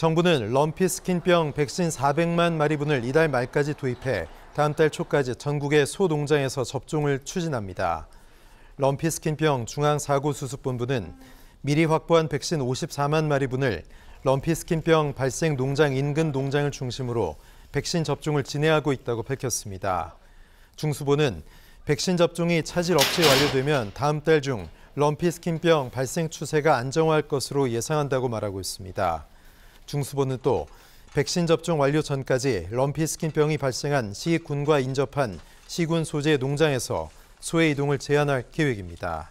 정부는 럼피스킨병 백신 400만 마리분을 이달 말까지 도입해 다음 달 초까지 전국의 소농장에서 접종을 추진합니다. 럼피스킨병 중앙사고수습본부는 미리 확보한 백신 54만 마리분을 럼피스킨병 발생 농장 인근 농장을 중심으로 백신 접종을 진행하고 있다고 밝혔습니다. 중수본은 백신 접종이 차질 없이 완료되면 다음 달 중 럼피스킨병 발생 추세가 안정화할 것으로 예상한다고 말하고 있습니다. 중수본은 또 백신 접종 완료 전까지 럼피스킨병이 발생한 시군과 인접한 시군 소재 농장에서 소의 이동을 제한할 계획입니다.